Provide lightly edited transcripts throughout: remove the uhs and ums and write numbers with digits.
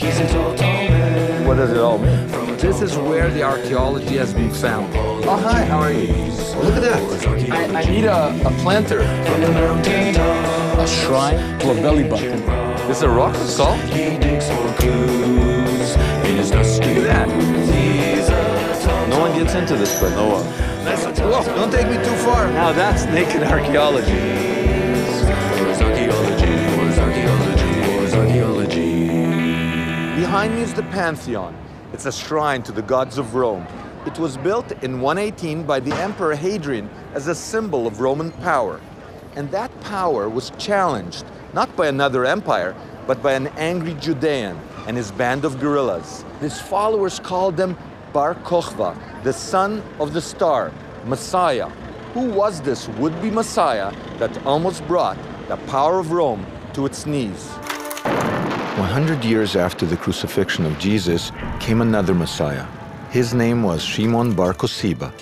What does it all mean? This is where the archaeology has been found. Oh, hi, how are you? Look at that. I need a planter. A shrine to a belly button. This is a rock, salt? Look at that. No one gets into this, but no one. Whoa, don't take me too far. Now that's naked archaeology. Behind me is the Pantheon. It's a shrine to the gods of Rome. It was built in 118 by the Emperor Hadrian as a symbol of Roman power. And that power was challenged, not by another empire, but by an angry Judean and his band of guerrillas. His followers called him Bar Kokhba, the son of the star, Messiah. Who was this would-be Messiah that almost brought the power of Rome to its knees? 100 years after the crucifixion of Jesus came another Messiah. His name was Shimon Bar Kosiba.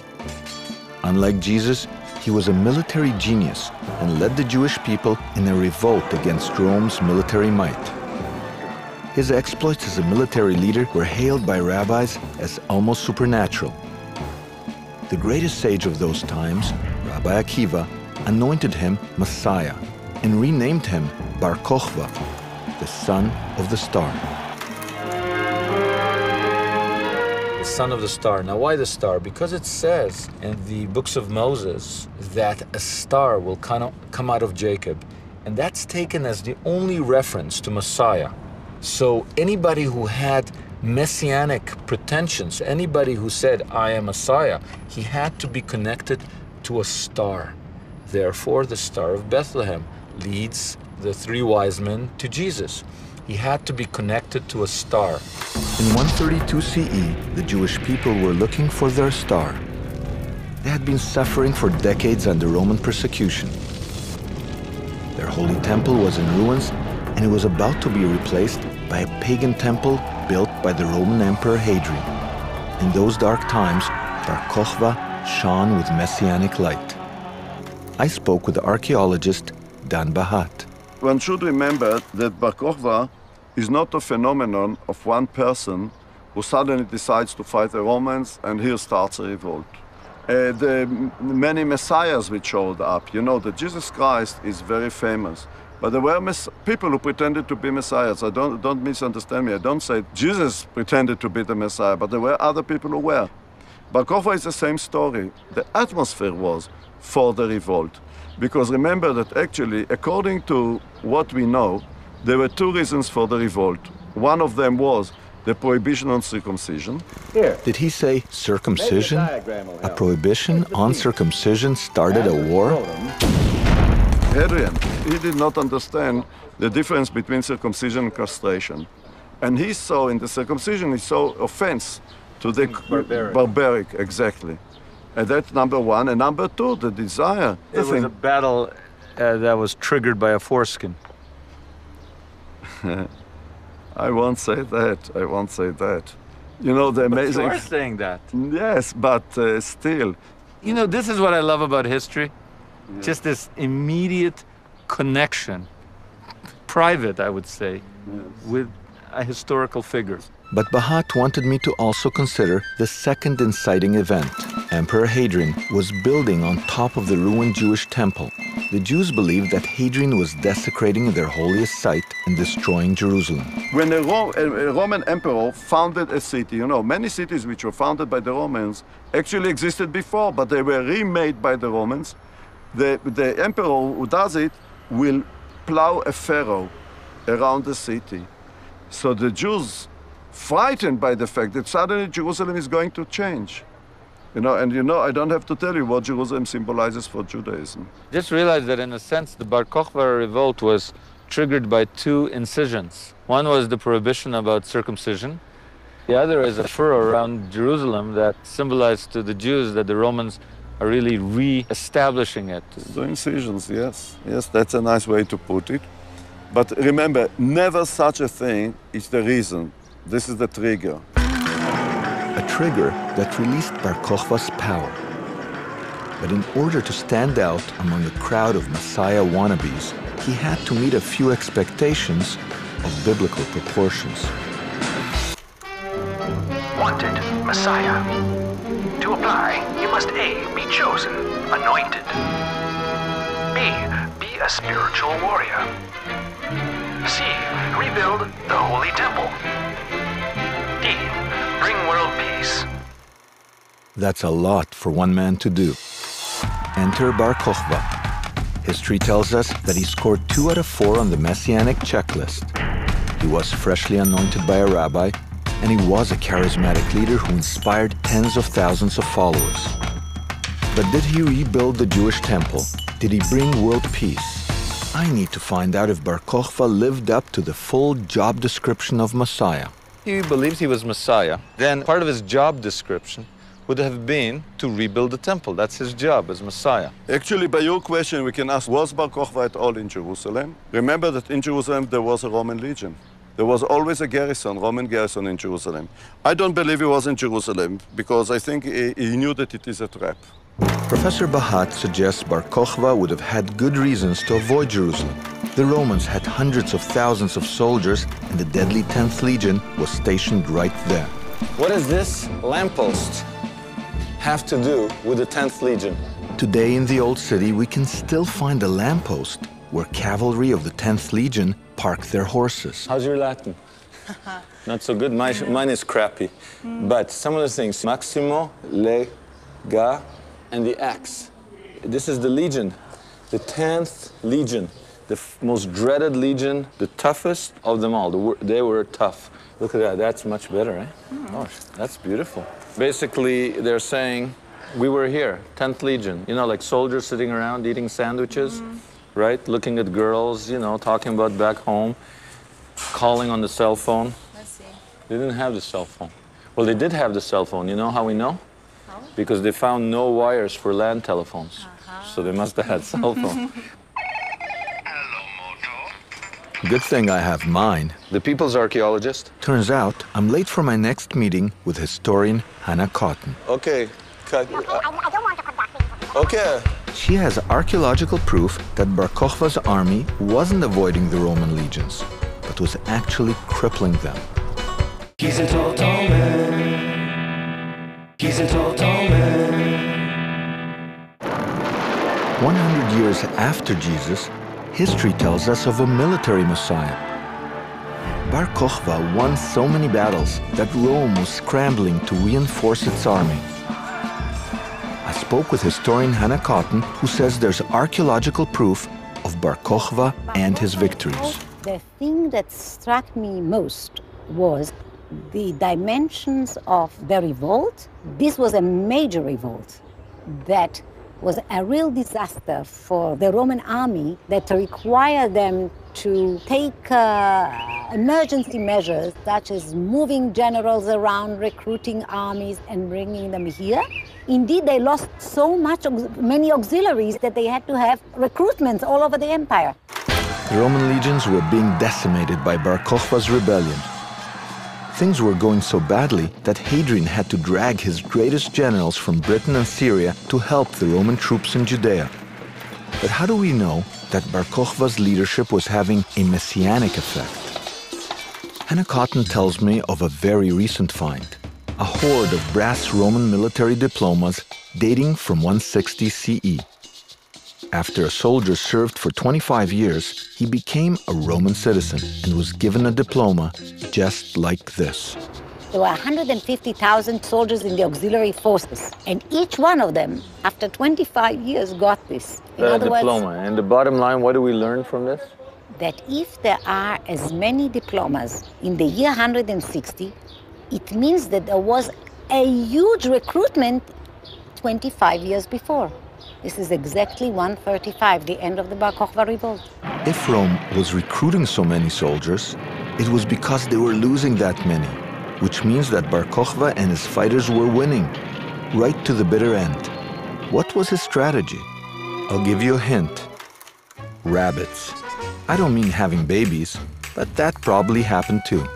Unlike Jesus, he was a military genius and led the Jewish people in a revolt against Rome's military might. His exploits as a military leader were hailed by rabbis as almost supernatural. The greatest sage of those times, Rabbi Akiva, anointed him Messiah and renamed him Bar Kokhba, the son of the star. The son of the star. Now, why the star? Because it says in the books of Moses that a star will come out of Jacob. And that's taken as the only reference to Messiah. So anybody who had messianic pretensions, anybody who said, I am Messiah, he had to be connected to a star. Therefore, the Star of Bethlehem leads the three wise men to Jesus. He had to be connected to a star. In 132 CE, the Jewish people were looking for their star. They had been suffering for decades under Roman persecution. Their holy temple was in ruins, and it was about to be replaced by a pagan temple built by the Roman Emperor Hadrian. In those dark times, Bar Kokhba shone with messianic light. I spoke with the archaeologist Dan Bahat. One should remember that Bar Kokhba is not a phenomenon of one person who suddenly decides to fight the Romans and here starts a revolt. The many messiahs which showed up, you know, that Jesus Christ is very famous, but there were people who pretended to be messiahs. I don't misunderstand me. I don't say Jesus pretended to be the messiah, but there were other people who were. Bar Kokhba is the same story. The atmosphere was for the revolt. Because remember that actually, according to what we know, there were two reasons for the revolt. One of them was the prohibition on circumcision. Here. Did he say circumcision? A prohibition on circumcision started a war? Hadrian, he did not understand the difference between circumcision and castration. And he saw in the circumcision, he saw offense to the barbaric, exactly. And that's number one. And number two, the desire. It was a battle that was triggered by a foreskin. I won't say that. I won't say that. You know, the amazing... But you are saying that. Yes, but still. You know, this is what I love about history. Yeah. Just this immediate connection, private, I would say, yes, with a historical figure. But Bahat wanted me to also consider the second inciting event. Emperor Hadrian was building on top of the ruined Jewish temple. The Jews believed that Hadrian was desecrating their holiest site and destroying Jerusalem. When a Roman emperor founded a city, you know, many cities which were founded by the Romans actually existed before, but they were remade by the Romans. The emperor who does it will plow a furrow around the city. So the Jews, frightened by the fact that suddenly Jerusalem is going to change. You know, and you know, I don't have to tell you what Jerusalem symbolizes for Judaism. Just realize that in a sense, the Bar Kokhba revolt was triggered by two incisions. One was the prohibition about circumcision. The other is a furrow around Jerusalem that symbolized to the Jews that the Romans are really re-establishing it. The incisions, yes. Yes, that's a nice way to put it. But remember, never such a thing is the reason. This is the trigger. A trigger that released Bar Kokhba's power. But in order to stand out among a crowd of Messiah wannabes, he had to meet a few expectations of biblical proportions. wanted Messiah. To apply, you must A, be chosen, anointed. B, be a spiritual warrior. C, rebuild the Holy Temple. D, bring world peace. That's a lot for one man to do. Enter Bar Kokhba. History tells us that he scored 2 out of 4 on the Messianic checklist. He was freshly anointed by a rabbi, and he was a charismatic leader who inspired tens of thousands of followers. But did he rebuild the Jewish temple? Did he bring world peace? I need to find out if Bar Kokhba lived up to the full job description of Messiah. He believes he was Messiah. Then part of his job description would have been to rebuild the temple. That's his job as Messiah. Actually, by your question, we can ask, was Bar Kokhba at all in Jerusalem? Remember that in Jerusalem, there was a Roman legion. There was always a garrison, Roman garrison in Jerusalem. I don't believe he was in Jerusalem, because I think he knew that it is a trap. Professor Bahat suggests Bar Kokhba would have had good reasons to avoid Jerusalem. The Romans had hundreds of thousands of soldiers, and the deadly 10th Legion was stationed right there. What is this lamppost have to do with the 10th Legion? Today in the Old City, we can still find a lamppost where cavalry of the 10th Legion park their horses. How's your Latin? Not so good. Mine is crappy. But some of the things, maximo, lega, and the axe. This is the Legion, the 10th Legion, the most dreaded Legion, the toughest of them all. They were tough. Look at that, that's much better, eh? Oh, that's beautiful. Basically, they're saying, we were here, 10th Legion. You know, like soldiers sitting around eating sandwiches, right? Looking at girls, you know, talking about back home, calling on the cell phone. Let's see. They didn't have the cell phone. Well, they did have the cell phone. You know how we know? How? Because they found no wires for land telephones. So they must have had cell phone. Good thing I have mine. The people's archaeologist. Turns out, I'm late for my next meeting with historian Hannah Cotton. Okay. Okay. She has archaeological proof that Bar Kokhba's army wasn't avoiding the Roman legions, but was actually crippling them. He's a tall, tall man. He's a tall, tall man. 100 years after Jesus, history tells us of a military messiah. Bar Kokhba won so many battles that Rome was scrambling to reinforce its army. I spoke with historian Hannah Cotton, who says there's archaeological proof of Bar Kokhba and his victories. The thing that struck me most was the dimensions of the revolt. This was a major revolt that was a real disaster for the Roman army that required them to take emergency measures such as moving generals around, recruiting armies, and bringing them here. Indeed, they lost so many auxiliaries that they had to have recruitments all over the empire. The Roman legions were being decimated by Bar Kokhba's rebellion. Things were going so badly that Hadrian had to drag his greatest generals from Britain and Syria to help the Roman troops in Judea. But how do we know that Bar Kokhba's leadership was having a messianic effect? Hannah Cotton tells me of a very recent find, a hoard of brass Roman military diplomas dating from 160 CE. After a soldier served for 25 years, he became a Roman citizen and was given a diploma just like this. There were 150,000 soldiers in the auxiliary forces, and each one of them, after 25 years, got this. In other diploma. Words, and the bottom line, what do we learn from this? That if there are as many diplomas in the year 160, it means that there was a huge recruitment 25 years before. This is exactly 135, the end of the Bar Kokhba revolt. If Rome was recruiting so many soldiers, it was because they were losing that many, which means that Bar Kokhba and his fighters were winning, right to the bitter end. What was his strategy? I'll give you a hint. Rabbits. I don't mean having babies, but that probably happened too.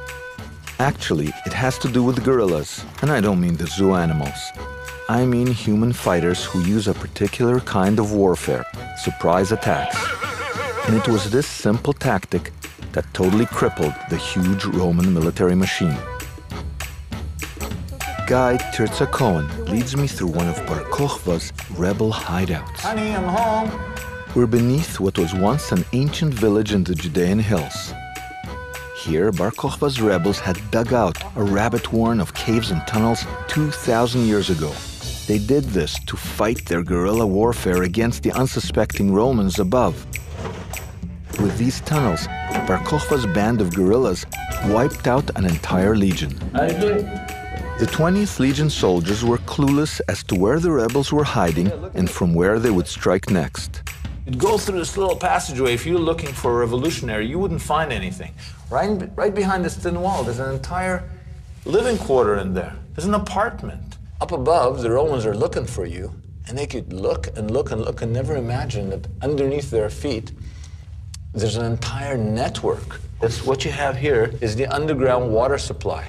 Actually, it has to do with gorillas, and I don't mean the zoo animals. I mean human fighters who use a particular kind of warfare, surprise attacks. And it was this simple tactic that totally crippled the huge Roman military machine. guide, Tirza Cohen, leads me through one of Bar Kokhba's rebel hideouts. Honey, I'm home. We're beneath what was once an ancient village in the Judean hills. Here, Bar Kokhba's rebels had dug out a rabbit warren of caves and tunnels 2,000 years ago. They did this to fight their guerrilla warfare against the unsuspecting Romans above. With these tunnels, Bar Kokhba's band of guerrillas wiped out an entire legion. The 20th Legion soldiers were clueless as to where the rebels were hiding and from where they would strike next. It goes through this little passageway. If you're looking for a revolutionary, you wouldn't find anything. Right behind this thin wall, there's an entire living quarter in there. There's an apartment. Up above, the Romans are looking for you, and they could look and look and look and never imagine that underneath their feet, there's an entire network. That's what you have here is the underground water supply.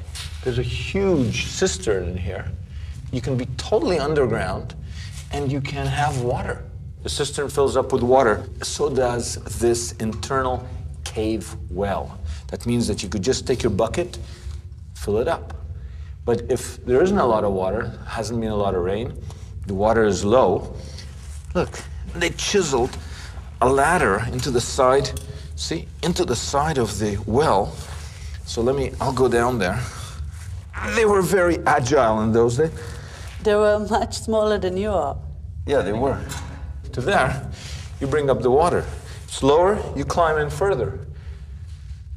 There's a huge cistern in here. You can be totally underground, and you can have water. The cistern fills up with water. So does this internal cave well. That means that you could just take your bucket, fill it up. But if there isn't a lot of water, hasn't been a lot of rain, the water is low. Look, they chiseled a ladder into the side, see, into the side of the well. So I'll go down there. They were very agile in those days. They were much smaller than you are. Yeah, they were. To there, you bring up the water. It's lower, you climb in further.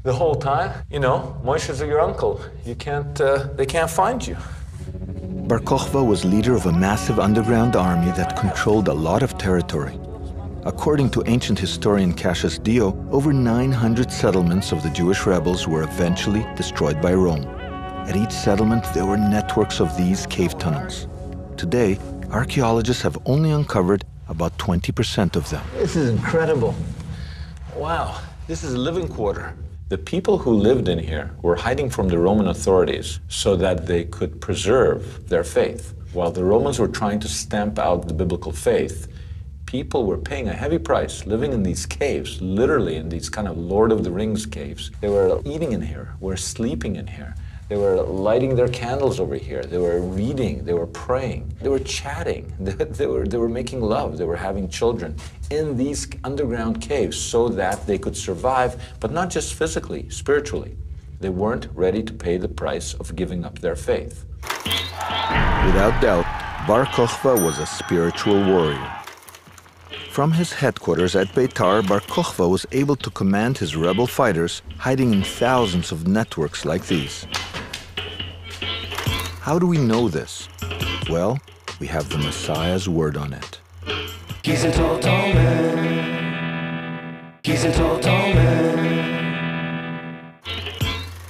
The whole time, you know, Moshe's your uncle. You can't, they can't find you. Bar Kokhba was leader of a massive underground army that controlled a lot of territory. According to ancient historian Cassius Dio, over 900 settlements of the Jewish rebels were eventually destroyed by Rome. At each settlement, there were networks of these cave tunnels. Today, archaeologists have only uncovered about 20% of them. This is incredible. Wow, this is a living quarter. The people who lived in here were hiding from the Roman authorities so that they could preserve their faith. While the Romans were trying to stamp out the biblical faith, people were paying a heavy price, living in these caves, literally in these kind of Lord of the Rings caves. They were eating in here, were sleeping in here. They were lighting their candles over here. They were reading, they were praying, they were chatting, they were making love, they were having children in these underground caves so that they could survive, but not just physically, spiritually. They weren't ready to pay the price of giving up their faith. Without doubt, Bar Kokhba was a spiritual warrior. From his headquarters at Beitar, Bar Kokhba was able to command his rebel fighters hiding in thousands of networks like these. How do we know this? Well, we have the Messiah's word on it. He's a total man. He's a total man.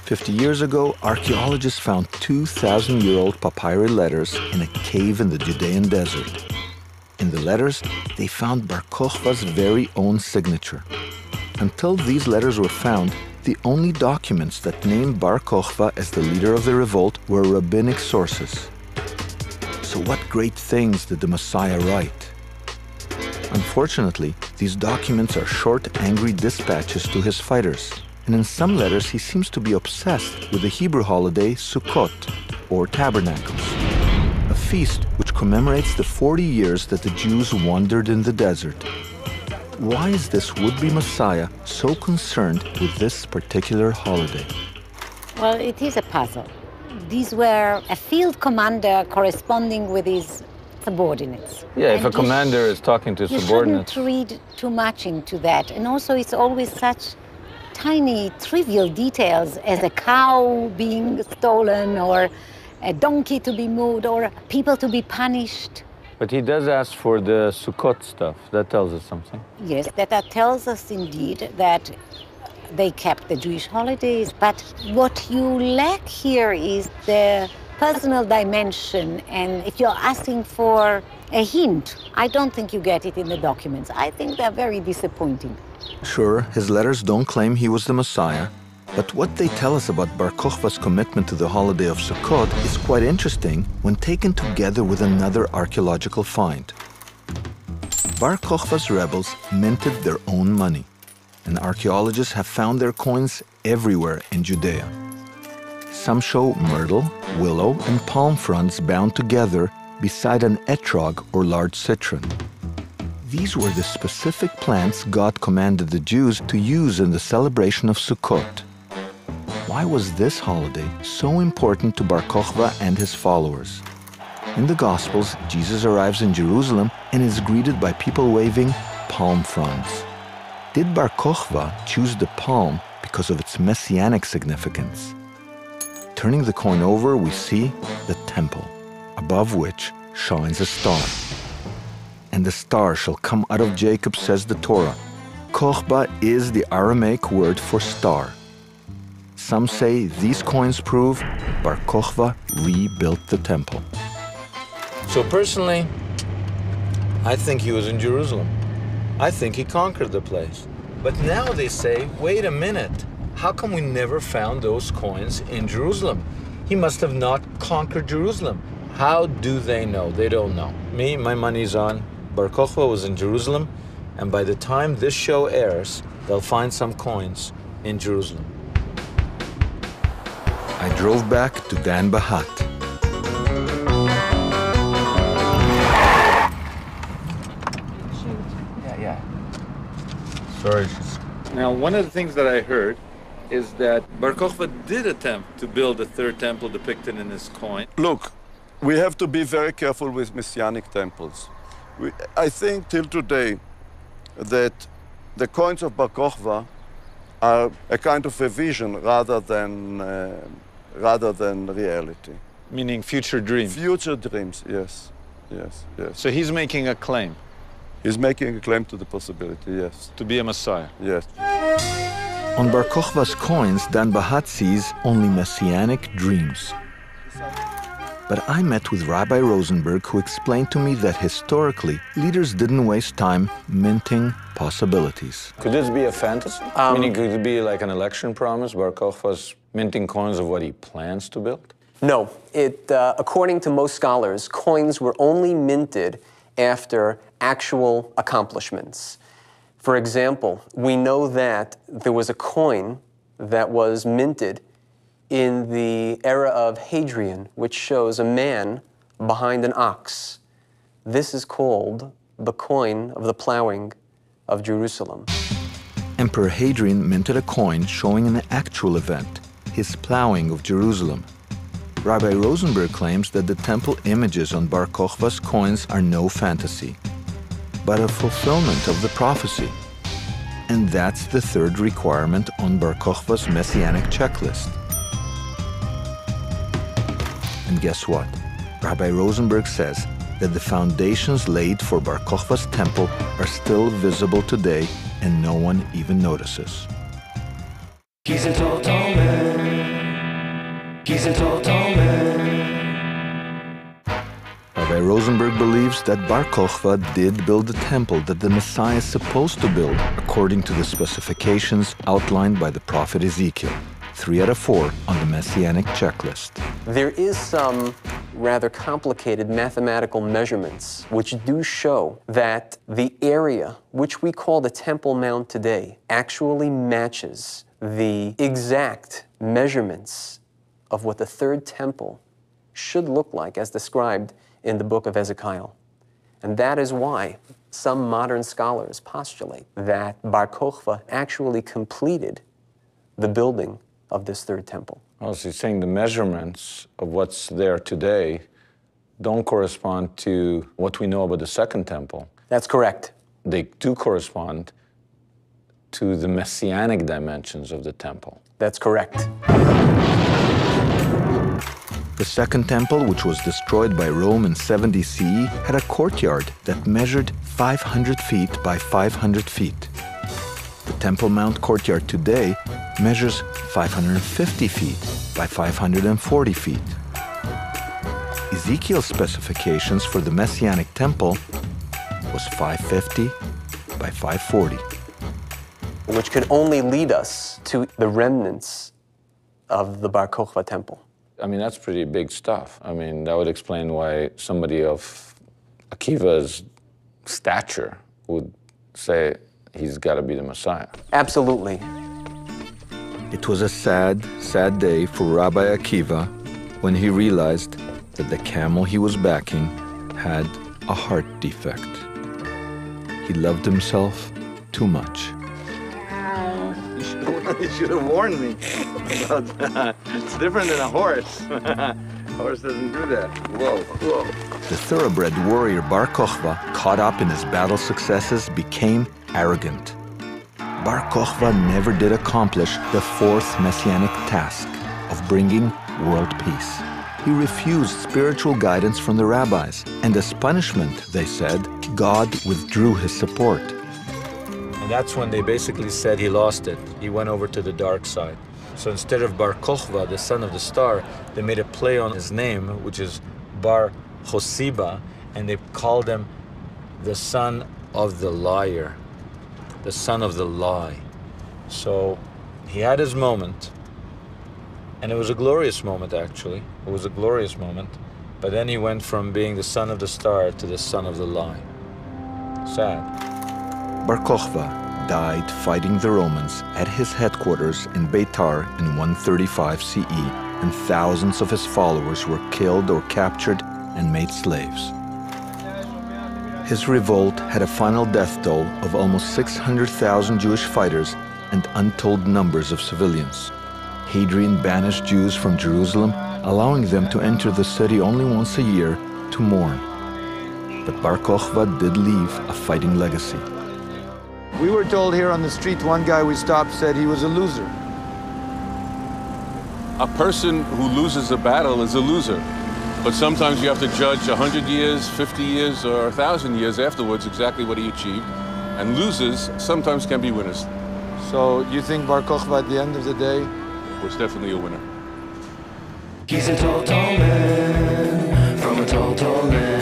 50 years ago, archaeologists found 2,000-year-old papyri letters in a cave in the Judean desert. In the letters, they found Bar Kokhba's very own signature. Until these letters were found, the only documents that named Bar Kokhba as the leader of the revolt were rabbinic sources. So what great things did the Messiah write? Unfortunately, these documents are short, angry dispatches to his fighters. And in some letters, he seems to be obsessed with the Hebrew holiday Sukkot, or Tabernacles, a feast which commemorates the 40 years that the Jews wandered in the desert. Why is this would-be Messiah so concerned with this particular holiday? Well, it is a puzzle. These were a field commander corresponding with his subordinates. Yeah, and if a commander is talking to subordinates. You shouldn't read too much into that. And also, it's always such tiny, trivial details as a cow being stolen or a donkey to be moved, or people to be punished. But he does ask for the Sukkot stuff. That tells us something. Yes, that tells us indeed that they kept the Jewish holidays. But what you lack here is the personal dimension. And if you're asking for a hint, I don't think you get it in the documents. I think they're very disappointing. Sure, his letters don't claim he was the Messiah. But what they tell us about Bar Kokhba's commitment to the holiday of Sukkot is quite interesting when taken together with another archaeological find. Bar Kokhba's rebels minted their own money, and archaeologists have found their coins everywhere in Judea. Some show myrtle, willow, and palm fronds bound together beside an etrog or large citron. These were the specific plants God commanded the Jews to use in the celebration of Sukkot. Why was this holiday so important to Bar Kokhba and his followers? In the Gospels, Jesus arrives in Jerusalem and is greeted by people waving palm fronds. Did Bar Kokhba choose the palm because of its messianic significance? Turning the coin over, we see the temple, above which shines a star. And the star shall come out of Jacob, says the Torah. Kokhba is the Aramaic word for star. Some say these coins prove Bar Kokhba rebuilt the temple. So personally, I think he was in Jerusalem. I think he conquered the place. But now they say, wait a minute, how come we never found those coins in Jerusalem? He must have not conquered Jerusalem. How do they know? They don't know. Me, my money's on Bar Kokhba was in Jerusalem, and by the time this show airs, they'll find some coins in Jerusalem. I drove back to Dan Bahat. Sorry. Now, one of the things that I heard is that Bar Kokhba did attempt to build a third temple depicted in his coin. Look, we have to be very careful with Messianic temples. I think till today that the coins of Bar Kokhba are a kind of revision rather than reality. Meaning future dreams? Future dreams, yes. Yes. So he's making a claim? He's making a claim to the possibility, yes. To be a Messiah? Yes. On Bar Kokhba's coins, Dan Bahat sees only messianic dreams. But I met with Rabbi Rosenberg, who explained to me that historically, leaders didn't waste time minting possibilities. Could this be a fantasy? Meaning, could it be like an election promise? Bar Kokhba's minting coins of what he plans to build? No. According to most scholars, coins were only minted after actual accomplishments. For example, we know that there was a coin that was minted in the era of Hadrian, which shows a man behind an ox. This is called the coin of the plowing of Jerusalem. Emperor Hadrian minted a coin showing an actual event, his plowing of Jerusalem. Rabbi Rosenberg claims that the temple images on Bar Kokhba's coins are no fantasy, but a fulfillment of the prophecy. And that's the third requirement on Bar Kokhba's messianic checklist. And guess what? Rabbi Rosenberg says that the foundations laid for Bar Kokhba's temple are still visible today, and no one even notices. He's a total man. He's a total man. Rabbi Rosenberg believes that Bar Kokhba did build the temple that the Messiah is supposed to build according to the specifications outlined by the prophet Ezekiel, 3 out of 4 on the Messianic checklist. There is some rather complicated mathematical measurements which do show that the area which we call the Temple Mount today actually matches the exact measurements of what the third temple should look like as described in the book of Ezekiel. And that is why some modern scholars postulate that Bar Kokhba actually completed the building of this third temple. Oh, so you're saying the measurements of what's there today don't correspond to what we know about the second temple. That's correct. They do correspond to the messianic dimensions of the temple. That's correct. The second temple, which was destroyed by Rome in 70 CE, had a courtyard that measured 500 feet by 500 feet. The Temple Mount courtyard today measures 550 feet by 540 feet. Ezekiel's specifications for the Messianic temple was 550 by 540. Which could only lead us to the remnants of the Bar Kokhba temple. I mean, that's pretty big stuff. I mean, that would explain why somebody of Akiva's stature would say he's got to be the Messiah. Absolutely. It was a sad, sad day for Rabbi Akiva when he realized that the camel he was backing had a heart defect. He loved himself too much. You should have warned me about that. It's different than a horse. A horse doesn't do that. Whoa, whoa. The thoroughbred warrior Bar Kokhba, caught up in his battle successes, became arrogant. Bar Kokhba never did accomplish the fourth messianic task of bringing world peace. He refused spiritual guidance from the rabbis, and as punishment, they said, God withdrew his support. And that's when they basically said he lost it. He went over to the dark side. So instead of Bar Kokhba, the son of the star, they made a play on his name, which is Bar Kosiba, and they called him the son of the liar, the son of the lie. So he had his moment, and it was a glorious moment, actually. It was a glorious moment. But then he went from being the son of the star to the son of the lie. Sad. Bar Kokhba died fighting the Romans at his headquarters in Beitar in 135 CE, and thousands of his followers were killed or captured and made slaves. His revolt had a final death toll of almost 600,000 Jewish fighters and untold numbers of civilians. Hadrian banished Jews from Jerusalem, allowing them to enter the city only once a year to mourn. But Bar Kokhba did leave a fighting legacy. We were told here on the street, one guy we stopped said he was a loser. A person who loses a battle is a loser. But sometimes you have to judge 100 years, 50 years, or 1,000 years afterwards exactly what he achieved. And losers sometimes can be winners. So you think Bar Kokhba at the end of the day was definitely a winner. He's a tall, tall man from a tall, tall land.